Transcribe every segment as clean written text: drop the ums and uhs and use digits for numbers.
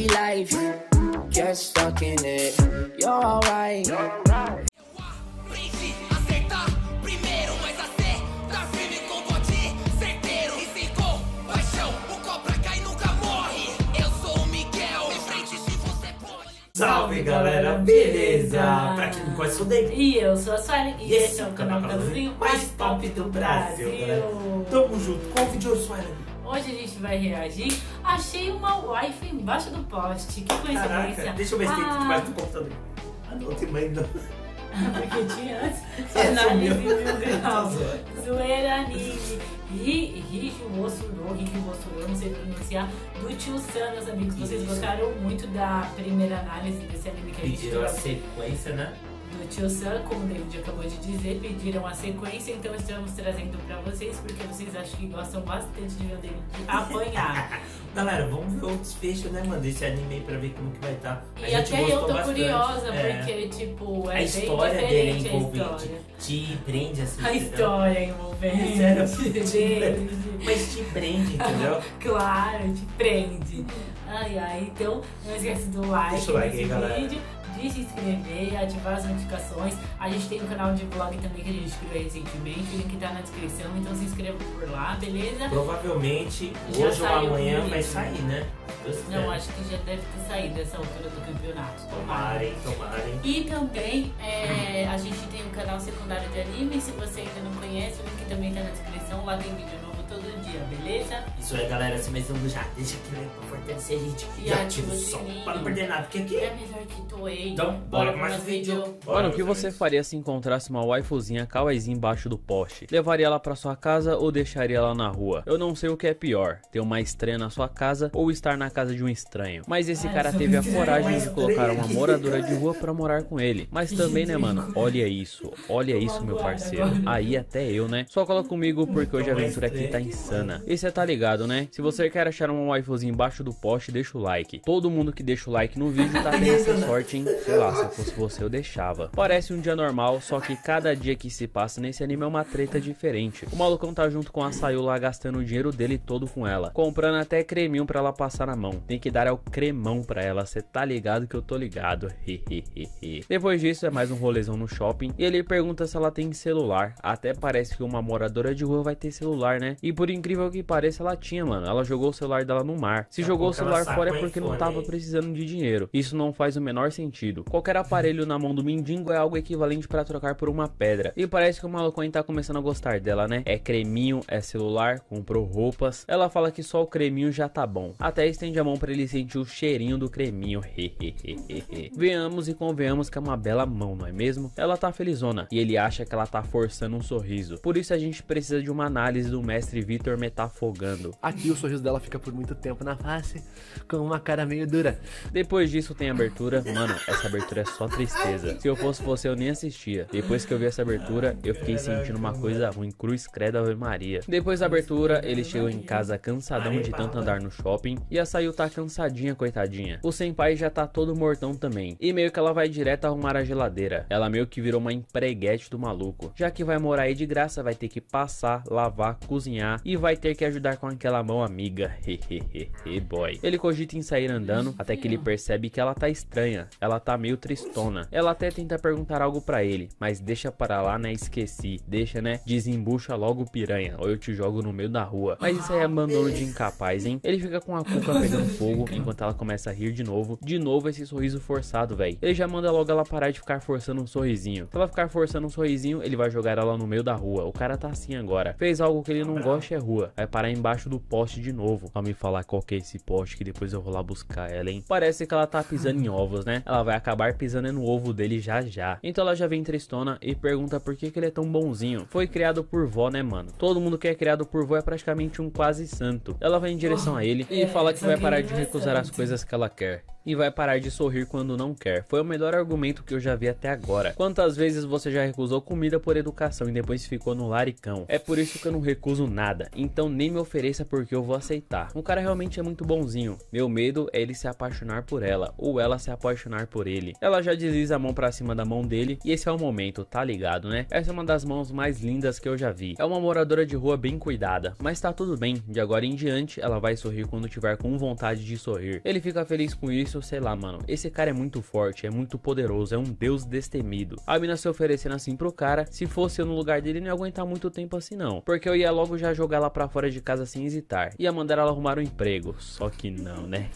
daily life, get stuck in it, you're alright. Salve galera, beleza? Pra quem não conhece o Dei. E eu sou a Sayu e esse é o canal Casalzinho mais top do Brasil. Tamo junto, qual o vídeo eu sou? Hoje a gente vai reagir. Achei uma waifu embaixo do poste. Que coincidência. Caraca, deixa eu ver se tem tudo mais do computador. Ah não, tem mais não. Porque tinha antes. Análise mil graus. Zoeira anime. Hige wo Soru, não sei pronunciar, do Tio San, meus amigos. Vocês gostaram muito da primeira análise desse anime que a gente fez? Pediram a sequência, né? Do Tio San, como o David acabou de dizer, pediram a sequência, então estamos trazendo pra vocês, porque vocês acham que gostam bastante de ver o David apanhar. Galera, vamos ver o desfecho, né, mano, desse anime aí pra ver como que vai estar. Tá. E até eu tô bastante curiosa, porque, tipo, é a história bem diferente dele, a história. Te prende, assim. A história envolvente. Sério, mas te prende, entendeu? Claro, te prende. Ai, ai, então não esquece do like. Deixa o like aí, galera. De se inscrever, ativar as notificações. A gente tem um canal de vlog também que a gente criou recentemente, o link tá na descrição, então se inscreva por lá, beleza? Provavelmente hoje ou amanhã vai sair, né? Não, acho que já deve ter saído essa altura do campeonato. Tomarem, tomarem. E também a gente tem um canal secundário de anime, se você ainda não conhece, o link também tá na descrição, lá tem vídeo novo todo dia, beleza? Isso aí, galera, se mais não já deixa aqui, né, pra fortalecer a gente e ativa o sininho pra não perder nada, porque aqui é melhor que toei. Então, bora pra mais vídeo. Mano, o que você faria se encontrasse uma waifuzinha kawaiizinha embaixo do poste? Levaria ela pra sua casa ou deixaria ela na rua? Eu não sei o que é pior, ter uma estranha na sua casa ou estar na casa de um estranho. Mas esse cara teve a coragem de colocar uma moradora de rua pra morar com ele. Mas também, né, mano, olha isso, meu parceiro. Aí até eu, né? Só cola comigo porque hoje a aventura aqui tá insana. E você tá ligado, né? Se você quer achar uma waifuzinha embaixo do poste, deixa o like. Todo mundo que deixa o like no vídeo tá tendo essa sorte, hein? Sei lá, se fosse você eu deixava. Parece um dia normal, só que cada dia que se passa nesse anime é uma treta diferente. O malucão tá junto com a Sayu lá, gastando o dinheiro dele todo com ela, comprando até creminho pra ela passar na mão. Tem que dar ao cremão pra ela, cê tá ligado que eu tô ligado. Depois disso é mais um rolezão no shopping e ele pergunta se ela tem celular. Até parece que uma moradora de rua vai ter celular, né? E por incrível que pareça, ela tinha, mano. Ela jogou o celular dela no mar. Se jogou o celular fora é porque não tava precisando de dinheiro. Isso não faz o menor sentido. Qualquer aparelho na mão do mendigo é algo equivalente pra trocar por uma pedra. E parece que o maluco tá começando a gostar dela, né? É creminho, é celular, comprou roupas. Ela fala que só o creminho já tá bom. Até estende a mão pra ele sentir o cheirinho do creminho. Venhamos e convenhamos que é uma bela mão, não é mesmo? Ela tá felizona e ele acha que ela tá forçando um sorriso. Por isso a gente precisa de uma análise do mestre Vitor metafogando. Aqui o sorriso dela fica por muito tempo na face, com uma cara meio dura. Depois disso tem abertura. Mano, essa abertura é só tristeza. Se eu fosse você, eu nem assistia. Depois que eu vi essa abertura, eu fiquei sentindo uma coisa ruim. Cruz credo Ave Maria. Depois da abertura, ele chegou em casa cansadão de tanto andar no shopping. E a Sayu tá cansadinha, coitadinha. O senpai já tá todo mortão também. E meio que ela vai direto arrumar a geladeira. Ela meio que virou uma empreguete do maluco. Já que vai morar aí de graça, vai ter que passar, lavar, cozinhar. E vai ter que ajudar com aquela mão amiga. Boy. Ele cogita em sair andando, até que ele percebe que ela tá estranha. Ela tá meio tristona. Ela até tenta perguntar algo pra ele, mas deixa para lá, né? Esqueci. Deixa, né? Desembucha logo, piranha, ou eu te jogo no meio da rua. Mas isso aí é abandono de incapaz, hein? Ele fica com a cuca pegando fogo, enquanto ela começa a rir de novo. De novo esse sorriso forçado, velho. Ele já manda logo ela parar de ficar forçando um sorrisinho. Se ela ficar forçando um sorrisinho, ele vai jogar ela no meio da rua. O cara tá assim agora. Fez algo que ele não gosta, é rua. Vai parar embaixo do poste de novo. Pra me falar qual que é esse poste que depois eu vou lá buscar ela, hein? Parece que ela tá pisando em ovos, né? Ela vai acabar pisando no ovo dele já já. Então ela já vem tristona e pergunta por que ele é tão bonzinho. Foi criado por vó, né, mano? Todo mundo que é criado por vó é praticamente um quase santo. Ela vai em direção a ele e fala que vai parar de recusar as coisas que ela quer. e vai parar de sorrir quando não quer. Foi o melhor argumento que eu já vi até agora. Quantas vezes você já recusou comida por educação e depois ficou no laricão? É por isso que eu não recuso nada, então nem me ofereça porque eu vou aceitar. O cara realmente é muito bonzinho. Meu medo é ele se apaixonar por ela, ou ela se apaixonar por ele. Ela já desliza a mão pra cima da mão dele e esse é o momento, tá ligado, né? Essa é uma das mãos mais lindas que eu já vi. É uma moradora de rua bem cuidada, mas tá tudo bem. De agora em diante, ela vai sorrir quando tiver com vontade de sorrir. Ele fica feliz com isso, sei lá, mano. Esse cara é muito forte, é muito poderoso, é um deus destemido. A mina se oferecendo assim pro cara, se fosse eu no lugar dele, não ia aguentar muito tempo assim não, porque eu ia logo já jogar ela pra fora de casa sem hesitar. Ia mandar ela arrumar um emprego, só que não, né?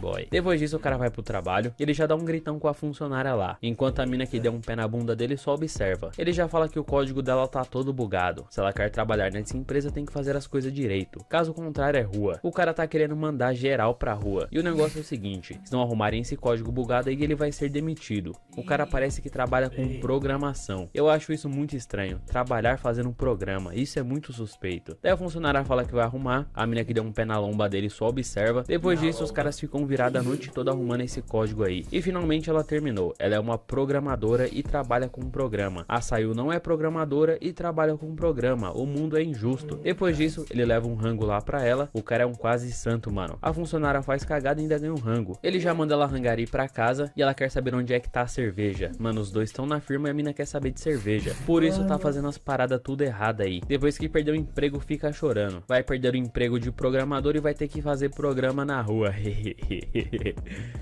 Boy. Depois disso, o cara vai pro trabalho e ele já dá um gritão com a funcionária lá, enquanto a mina que deu um pé na bunda dele só observa. Ele já fala que o código dela tá todo bugado. Se ela quer trabalhar nessa empresa, tem que fazer as coisas direito. Caso contrário, é rua. O cara tá querendo mandar geral pra rua. E o negócio é o seguinte, se não arrumarem esse código bugado aí, ele vai ser demitido. O cara parece que trabalha com programação. Eu acho isso muito estranho, trabalhar fazendo um programa. Isso é muito suspeito. Daí a funcionária fala que vai arrumar, a mina que deu um pé na lomba dele só observa. Depois disso, os caras ficam virados a noite toda arrumando esse código aí. E finalmente ela terminou. Ela é uma programadora e trabalha com um programa. A Sayu não é programadora e trabalha com um programa. O mundo é injusto. Depois disso, ele leva um rango lá pra ela. O cara é um quase santo, mano. A funcionária faz cagada e ainda ganha um rango. Ele já manda ela rangar ir pra casa e ela quer saber onde é que tá a cerveja. Mano, os dois estão na firma e a mina quer saber de cerveja. Por isso tá fazendo as paradas tudo errada aí. Depois que perdeu o emprego, fica chorando. Vai perder o emprego de programador e vai ter que fazer programa na rua.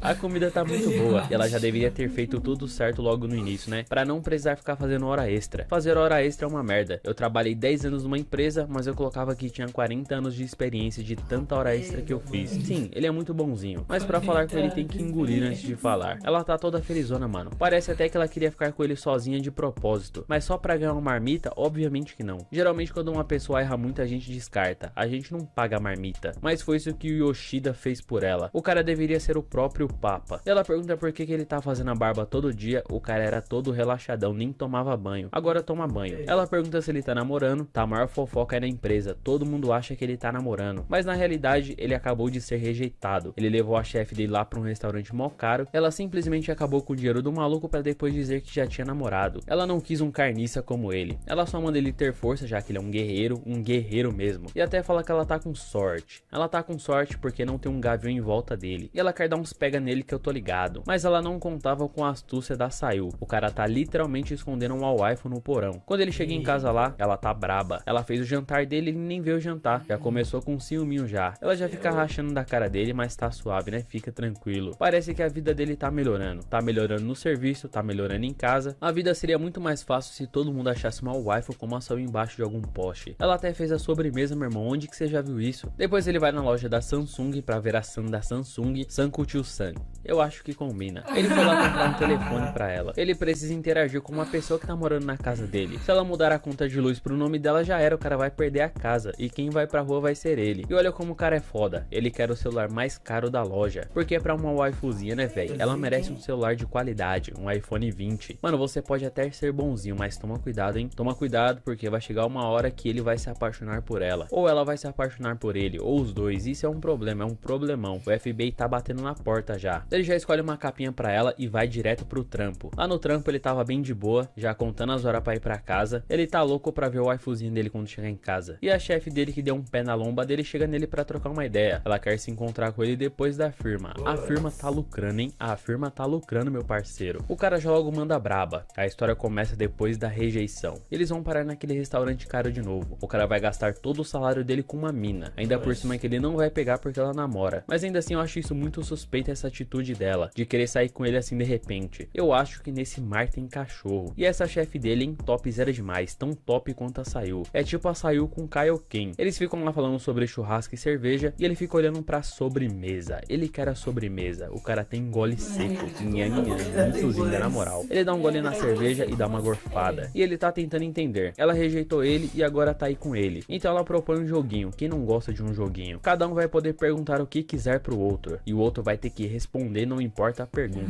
A comida tá muito boa e ela já deveria ter feito tudo certo logo no início, né? Pra não precisar ficar fazendo hora extra. Fazer hora extra é uma merda. Eu trabalhei 10 anos numa empresa, mas eu colocava que tinha 40 anos de experiência de tanta hora extra que eu fiz. Sim, ele é muito bonzinho, mas pra falar com ele tem que engolir antes de falar. Ela tá toda felizona, mano. Parece até que ela queria ficar com ele sozinha de propósito, mas só pra ganhar uma marmita? Obviamente que não. Geralmente quando uma pessoa erra muito, a gente descarta. A gente não paga a marmita. Mas foi isso que o Yoshida fez por ela. O cara deveria ser o próprio Papa. Ela pergunta por que ele tá fazendo a barba todo dia. O cara era todo relaxadão, nem tomava banho. Agora toma banho. Ela pergunta se ele tá namorando. Tá, a maior fofoca é na empresa. Todo mundo acha que ele tá namorando, mas na realidade ele acabou de ser rejeitado. Ele levou a chefe dele lá pra um restaurante mó caro. Ela simplesmente acabou com o dinheiro do maluco pra depois dizer que já tinha namorado. Ela não quis um carniça como ele. Ela só manda ele ter força, já que ele é um guerreiro mesmo. E até fala que ela tá com sorte. Ela tá com sorte porque não tem um gavião em volta dele. E ela quer dar uns pega nele que eu tô ligado. Mas ela não contava com a astúcia da Sayu. O cara tá literalmente escondendo um waifu no porão. Quando ele chega em casa lá, ela tá braba. Ela fez o jantar dele e ele nem veio jantar. Já começou com um ciúminho já. Ela já fica rachando da cara dele, mas tá suave, né? Fica tranquilo. Parece que a vida dele tá melhorando. Tá melhorando no serviço, tá melhorando em casa. A vida seria muito mais fácil se todo mundo achasse uma waifu como a Sayu embaixo de algum poste. Ela até fez a sobremesa, meu irmão. Onde que você já viu isso? Depois ele vai na loja da Samsung pra ver a Sam da Samsung, Sam Kuchusan. Eu acho que combina. Ele foi lá comprar um telefone pra ela. Ele precisa interagir com uma pessoa que tá morando na casa dele. Se ela mudar a conta de luz pro nome dela, já era. O cara vai perder a casa e quem vai pra rua vai ser ele. E olha como o cara é foda. Ele quer o celular mais caro da loja, porque é pra uma waifuzinha, né, velho? Ela merece um celular de qualidade, um iPhone 20. Mano, você pode até ser bonzinho, mas toma cuidado, hein? Toma cuidado, porque vai chegar uma hora que ele vai se apaixonar por ela, ou ela vai se apaixonar por ele, ou os dois. Isso é um problema, é um problemão. O FBI tá batendo na porta já. Ele já escolhe uma capinha pra ela e vai direto pro trampo. Lá no trampo ele tava bem de boa, já contando as horas pra ir pra casa. Ele tá louco pra ver o waifuzinho dele quando chegar em casa. E a chefe dele que deu um pé na lomba dele chega nele pra trocar uma ideia. Ela quer se encontrar com ele depois da firma. A firma tá lucrando, hein? A firma tá lucrando, meu parceiro. O cara já logo manda braba. A história começa depois da rejeição. Eles vão parar naquele restaurante caro de novo. O cara vai gastar todo o salário dele com uma mina. Ainda por cima que ele não vai pegar porque ela namora. Mas ainda assim eu acho isso muito suspeito, essa atitude dela, de querer sair com ele assim de repente. Eu acho que nesse mar tem cachorro. E essa chefe dele, hein? Top zero demais. Tão top quanto a Sayu. É tipo a Sayu com Kaioken. Eles ficam lá falando sobre churrasco e cerveja e ele fica olhando pra sobremesa. Ele quer a sobremesa. O cara tem gole seco. Muito linda, na moral. Ele dá um gole na cerveja e dá uma gorfada. E ele tá tentando entender. Ela rejeitou ele e agora tá aí com ele. Então ela propõe um joguinho. Quem não gosta de um joguinho? Cada um vai poder perguntar o que quiser pro outro. E o outro vai ter que responder, não importa a pergunta.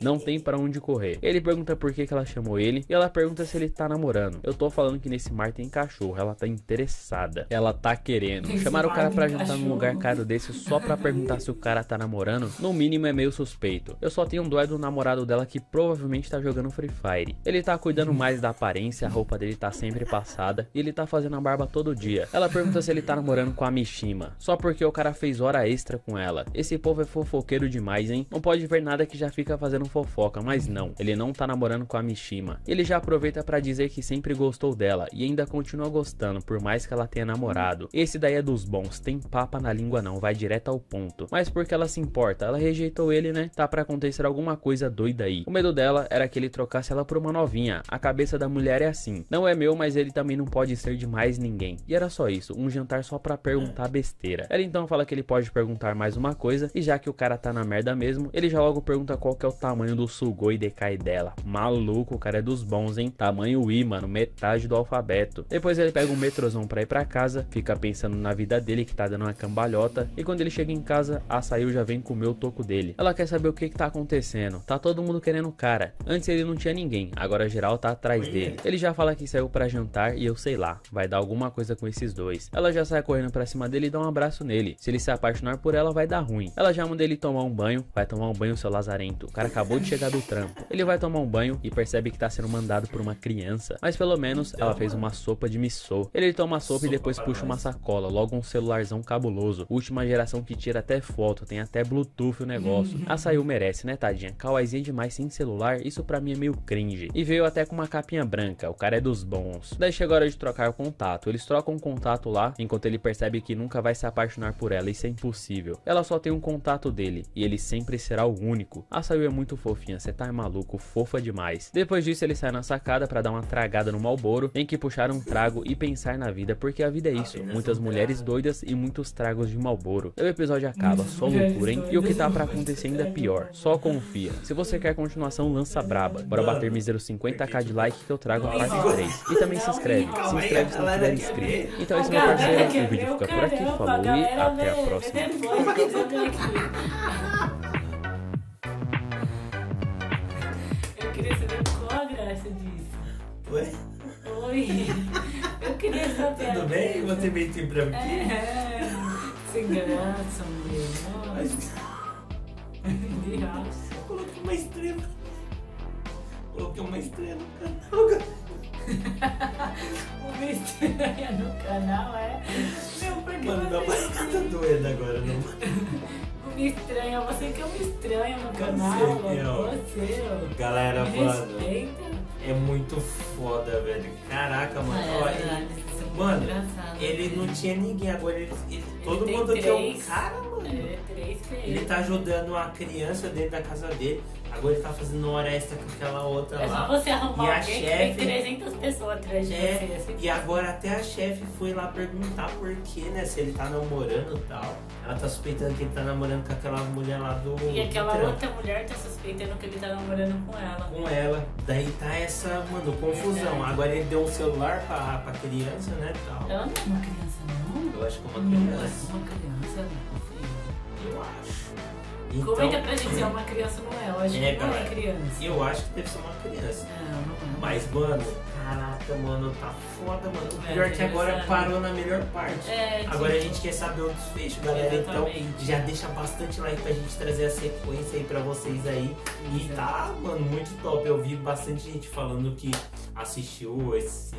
Não tem pra onde correr. Ele pergunta por que ela chamou ele e ela pergunta se ele tá namorando. Eu tô falando que nesse mar tem cachorro. Ela tá interessada. Ela tá querendo. Chamaram o cara pra jantar num lugar caro desse só pra pra perguntar se o cara tá namorando, no mínimo é meio suspeito. Eu só tenho um dói do namorado dela que provavelmente tá jogando Free Fire. Ele tá cuidando mais da aparência, a roupa dele tá sempre passada e ele tá fazendo a barba todo dia. Ela pergunta se ele tá namorando com a Mishima, só porque o cara fez hora extra com ela. Esse povo é fofoqueiro demais, hein? Não pode ver nada que já fica fazendo fofoca, mas não. Ele não tá namorando com a Mishima. Ele já aproveita pra dizer que sempre gostou dela e ainda continua gostando, por mais que ela tenha namorado. Esse daí é dos bons, tem papa na língua não, vai direto ao ponto. Mas porque ela se importa, ela rejeitou ele, né? Tá pra acontecer alguma coisa doida aí. O medo dela era que ele trocasse ela por uma novinha. A cabeça da mulher é assim. Não é meu, mas ele também não pode ser de mais ninguém. E era só isso, um jantar só pra perguntar besteira. Ela então fala que ele pode perguntar mais uma coisa, e já que o cara tá na merda mesmo, ele já logo pergunta qual que é o tamanho do sugoi dekai dela. Maluco, o cara é dos bons, hein? Tamanho I, mano, metade do alfabeto. Depois ele pega um metrozão pra ir pra casa, fica pensando na vida dele que tá dando uma cambalhota, e quando ele chega em casa, a Sayu já vem comer o toco dele. Ela quer saber o que que tá acontecendo, tá todo mundo querendo o cara. Antes ele não tinha ninguém, agora geral tá atrás dele. Ele já fala que saiu pra jantar e eu sei lá, vai dar alguma coisa com esses dois. Ela já sai correndo pra cima dele e dá um abraço nele. Se ele se apaixonar por ela, vai dar ruim. Ela já manda ele tomar um banho, vai tomar um banho, seu lazarento. O cara acabou de chegar do trampo. Ele vai tomar um banho e percebe que tá sendo mandado por uma criança, mas pelo menos ela fez uma sopa de missô. Ele toma a sopa e depois puxa uma sacola, logo um celularzão cabuloso, última geração que tira até foto, tem até Bluetooth o negócio. A Sayu merece, né, tadinha? Kawaiizinha demais sem celular, isso pra mim é meio cringe. E veio até com uma capinha branca, o cara é dos bons. Daí chega a hora de trocar o contato, eles trocam um contato lá, enquanto ele percebe que nunca vai se apaixonar por ela, isso é impossível. Ela só tem um contato dele, e ele sempre será o único. A Sayu é muito fofinha, você tá maluco, fofa demais. Depois disso ele sai na sacada pra dar uma tragada no Marlboro, tem que puxar um trago e pensar na vida, porque a vida é isso, muitas mulheres doidas e muitos tragos de Marlboro. O episódio acaba, só loucura, hein? E o que tá pra acontecer ainda é pior, só confia. Se você quer continuação, lança braba. Bora bater mísero 50k de like que eu trago a parte 3. E também se inscreve se não tiver inscrito. Então é isso, meu parceiro, o vídeo fica por aqui, falou e até a próxima. Eu queria saber qual a graça disso. Oi? Oi. Eu queria saber. Tudo bem? Você veio de branquinho? É. Sem graça, meu. Mas... eu coloquei uma estrela. Coloquei uma estrela no canal. Uma estrela no canal, é? Não, porque... mano, dá pra ficar tá doendo agora, não? Me estranha, você que é uma estranha no canal, você, galera, mano, é muito foda, velho. Caraca, mano, mano, ele não tinha ninguém, agora ele todo mundo tem um cara, mano. Ele tá ajudando uma criança dentro da casa dele, agora ele tá fazendo hora extra com aquela outra lá. Só você arrumar alguém que tem 300 pessoas atrás de você. E agora até a chefe foi lá perguntar por que, né, se ele tá namorando e tal. Ela tá suspeitando que ele tá namorando com aquela mulher lá do... e aquela outra mulher tá suspeitando que ele tá namorando com ela. Com ela. Daí tá essa, mano, confusão. Agora ele deu um celular pra criança, né, tal. Ela não é uma criança, não? Eu acho que é uma criança. Não é uma criança, não. Eu acho. Então, comenta pra gente se é uma criança ou não é. Eu acho que não é criança. Eu acho que deve ser uma criança. Não. Mas, mano, caraca, mano, tá foda, mano. O pior que agora parou na melhor parte. Agora a gente quer saber o desfecho, galera. Exatamente. Então já deixa bastante like pra gente trazer a sequência aí pra vocês aí. E tá, mano, muito top. Eu vi bastante gente falando que assistiu esse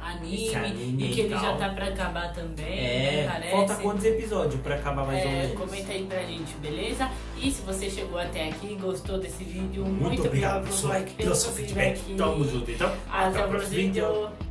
anime e que ele já tá pra acabar também. Né, falta quantos episódios pra acabar mais ou menos? Comenta aí pra gente, beleza? E se você chegou até aqui e gostou desse vídeo, muito obrigado pelo seu like, pelo seu feedback. Tamo junto, então. Até o próximo vídeo.